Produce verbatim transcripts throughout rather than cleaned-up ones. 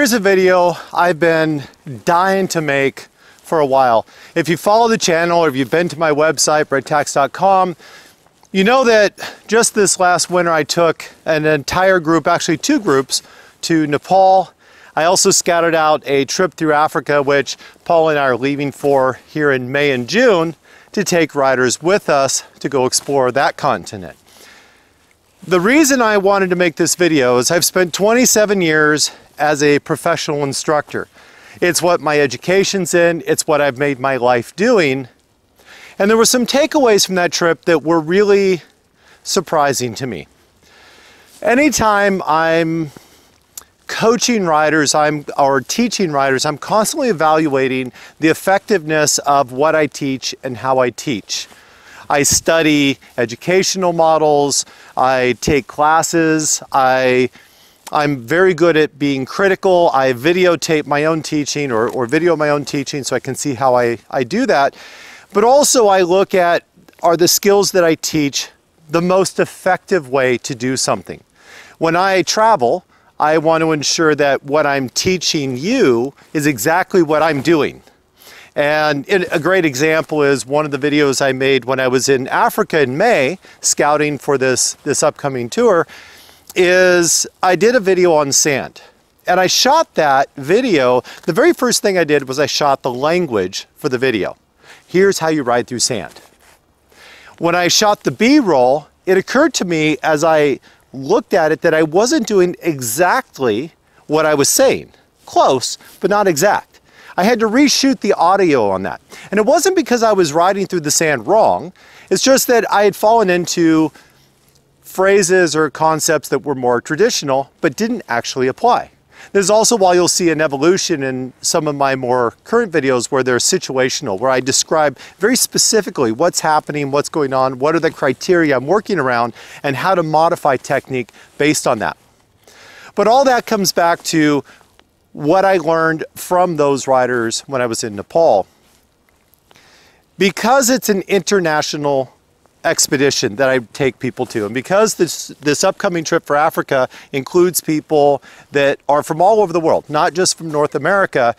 Here's a video I've been dying to make for a while. If you follow the channel or if you've been to my website, Bret Tacs dot com, you know that just this last winter I took an entire group, actually two groups, to Nepal. I also scouted out a trip through Africa, which Paul and I are leaving for here in May and June to take riders with us to go explore that continent. The reason I wanted to make this video is I've spent twenty-seven years as a professional instructor. It's what my education's in, it's what I've made my life doing. And there were some takeaways from that trip that were really surprising to me. Anytime I'm coaching riders I'm, or teaching riders, I'm constantly evaluating the effectiveness of what I teach and how I teach. I study educational models, I take classes, I, I'm very good at being critical. I videotape my own teaching or, or video my own teaching so I can see how I, I do that. But also I look at, are the skills that I teach the most effective way to do something? When I travel, I want to ensure that what I'm teaching you is exactly what I'm doing. And a great example is one of the videos I made when I was in Africa in May, scouting for this, this upcoming tour, is I did a video on sand. And I shot that video. The very first thing I did was I shot the language for the video. Here's how you ride through sand. When I shot the B-roll, it occurred to me as I looked at it that I wasn't doing exactly what I was saying. Close, but not exact. I had to reshoot the audio on that. And it wasn't because I was riding through the sand wrong, it's just that I had fallen into phrases or concepts that were more traditional, but didn't actually apply. There's also why you'll see an evolution in some of my more current videos where they're situational, where I describe very specifically what's happening, what's going on, what are the criteria I'm working around, and how to modify technique based on that. But all that comes back to what I learned from those riders when I was in Nepal. Because it's an international expedition that I take people to. And because this this upcoming trip for Africa includes people that are from all over the world, not just from North America,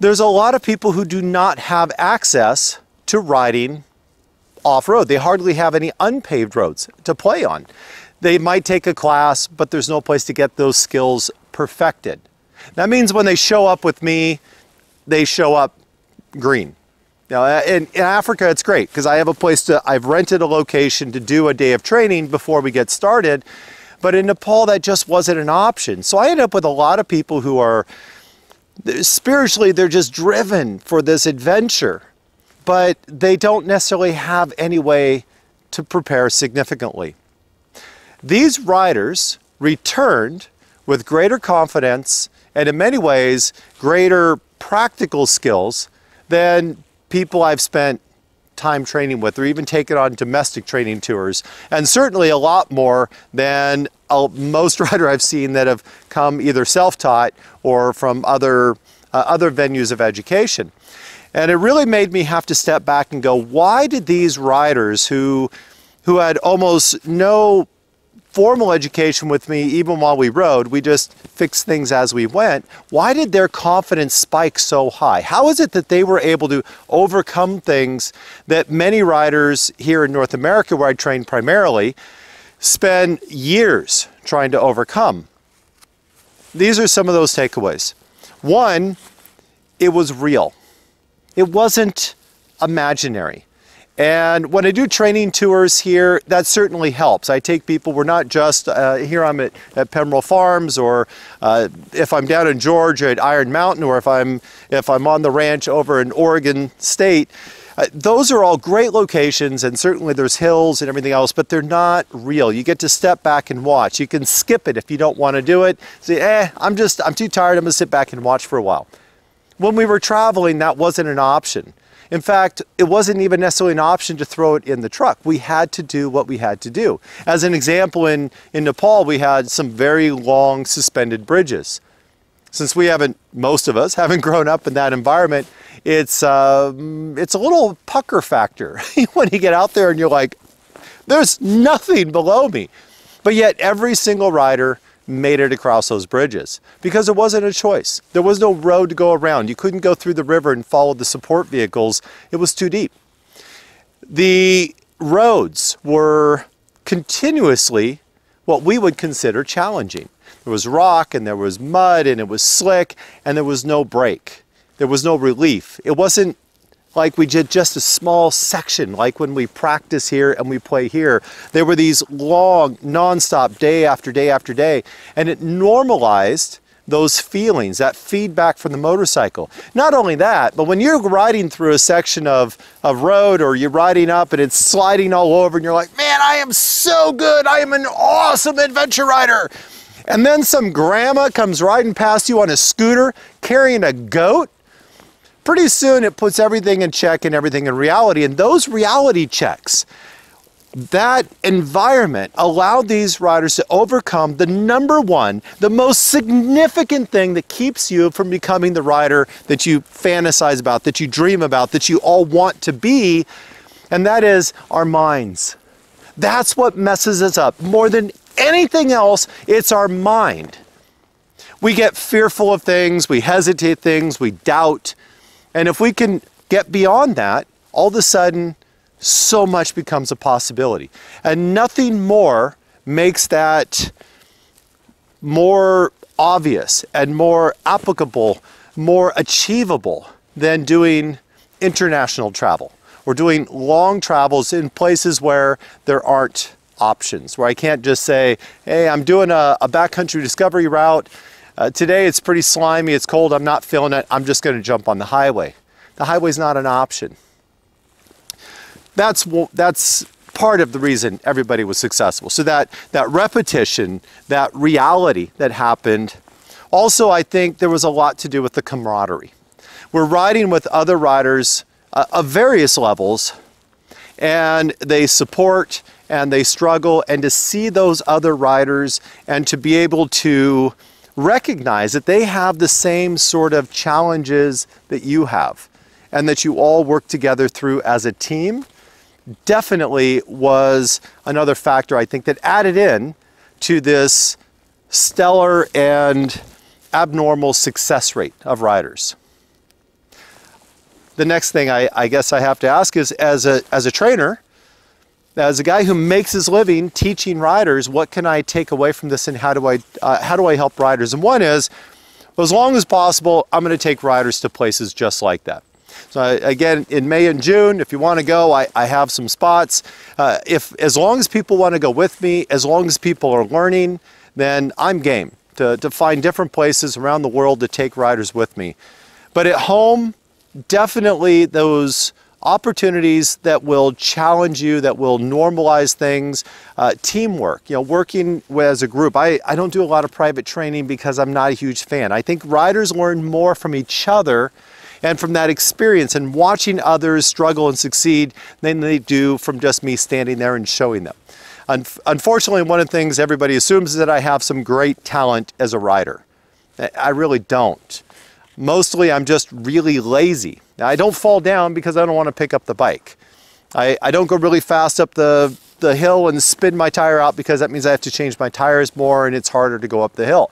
there's a lot of people who do not have access to riding off-road. They hardly have any unpaved roads to play on. They might take a class, but there's no place to get those skills perfected. That means when they show up with me, they show up green. Now, in, in Africa, it's great because I have a place to, I've rented a location to do a day of training before we get started. But in Nepal, that just wasn't an option. So I end up with a lot of people who are, spiritually, they're just driven for this adventure, but they don't necessarily have any way to prepare significantly. These riders returned with greater confidence and in many ways, greater practical skills than people I've spent time training with or even taken on domestic training tours, and certainly a lot more than a, most rider I've seen that have come either self-taught or from other, uh, other venues of education. And it really made me have to step back and go, why did these riders who, who had almost no formal education with me, even while we rode, we just fixed things as we went. Why did their confidence spike so high? How is it that they were able to overcome things that many riders here in North America, where I train primarily, spend years trying to overcome? These are some of those takeaways. One, it was real. It wasn't imaginary. And when I do training tours here, that certainly helps. I take people, we're not just, uh, here I'm at, at Pembroke Farms, or uh, if I'm down in Georgia at Iron Mountain, or if I'm, if I'm on the ranch over in Oregon State. Uh, those are all great locations, and certainly there's hills and everything else, but they're not real. You get to step back and watch. You can skip it if you don't want to do it. Say, eh, I'm just, I'm too tired, I'm gonna sit back and watch for a while. When we were traveling, that wasn't an option. In fact, it wasn't even necessarily an option to throw it in the truck. We had to do what we had to do. As an example, in, in Nepal, we had some very long suspended bridges. Since we haven't, most of us, haven't grown up in that environment, it's, uh, it's a little pucker factor when you get out there and you're like, there's nothing below me. But yet every single rider made it across those bridges because there wasn't a choice. There was no road to go around. You couldn't go through the river and follow the support vehicles. It was too deep. The roads were continuously what we would consider challenging. There was rock and there was mud and it was slick and there was no break. There was no relief. It wasn't like we did just a small section, like when we practice here and we play here. There were these long, non-stop, day after day after day, and it normalized those feelings, that feedback from the motorcycle. Not only that, but when you're riding through a section of a road or you're riding up and it's sliding all over and you're like, man, I am so good. I am an awesome adventure rider. And then some grandma comes riding past you on a scooter carrying a goat. Pretty soon it puts everything in check and everything in reality. And those reality checks, that environment allowed these riders to overcome the number one, the most significant thing that keeps you from becoming the rider that you fantasize about, that you dream about, that you all want to be, and that is our minds. That's what messes us up. More than anything else, it's our mind. We get fearful of things, we hesitate things, we doubt, and if we can get beyond that, all of a sudden, so much becomes a possibility. And nothing more makes that more obvious and more applicable, more achievable than doing international travel or doing long travels in places where there aren't options, where I can't just say, hey, I'm doing a, a backcountry discovery route. Uh, today it's pretty slimy, it's cold, I'm not feeling it, I'm just going to jump on the highway. The highway's not an option. That's, that's part of the reason everybody was successful. So that, that repetition, that reality that happened. Also, I think there was a lot to do with the camaraderie. We're riding with other riders uh, of various levels, and they support and they struggle, and to see those other riders and to be able to recognize that they have the same sort of challenges that you have and that you all work together through as a team, definitely was another factor, I think, that added in to this stellar and abnormal success rate of riders. The next thing I, I guess I have to ask is, as a, as a trainer, as a guy who makes his living teaching riders, what can I take away from this and how do I, uh, how do I help riders? And one is, as long as possible, I'm going to take riders to places just like that. So again, in May and June, if you want to go, I, I have some spots. Uh, if as long as people want to go with me, as long as people are learning, then I'm game to, to find different places around the world to take riders with me. But at home, definitely those opportunities that will challenge you, that will normalize things, uh, teamwork, you know, working as a group. I, I don't do a lot of private training because I'm not a huge fan. I think riders learn more from each other and from that experience and watching others struggle and succeed than they do from just me standing there and showing them. Unfortunately, one of the things everybody assumes is that I have some great talent as a rider. I really don't. Mostly, I'm just really lazy. Now, I don't fall down because I don't want to pick up the bike. I, I don't go really fast up the, the hill and spin my tire out because that means I have to change my tires more and it's harder to go up the hill.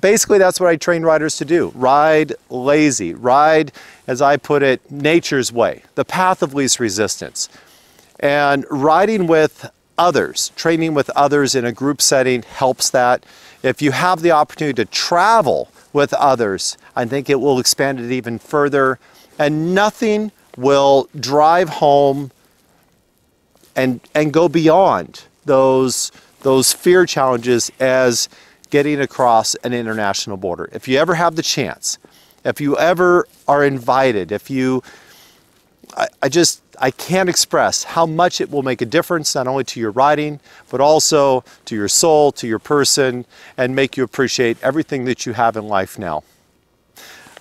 Basically, that's what I train riders to do. Ride lazy. Ride, as I put it, nature's way, the path of least resistance. And riding with others, training with others in a group setting helps that. If you have the opportunity to travel with others, I think it will expand it even further. And nothing will drive home and, and go beyond those, those fear challenges as getting across an international border. If you ever have the chance, if you ever are invited, if you, I, I just, I can't express how much it will make a difference, not only to your riding, but also to your soul, to your person, and make you appreciate everything that you have in life now.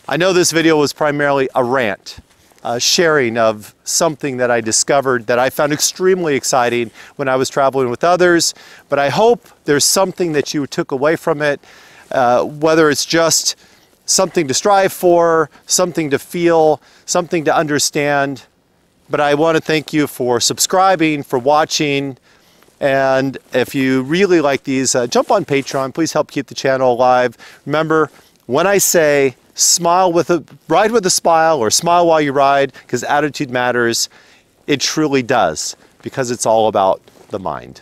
I know this video was primarily a rant, a sharing of something that I discovered that I found extremely exciting when I was traveling with others, but I hope there's something that you took away from it, uh, whether it's just something to strive for, something to feel, something to understand. But I want to thank you for subscribing, for watching, And if you really like these, uh, jump on Patreon. Please help keep the channel alive. Remember, when I say smile with a, ride with a smile, or smile while you ride, because attitude matters, it truly does, because it's all about the mind.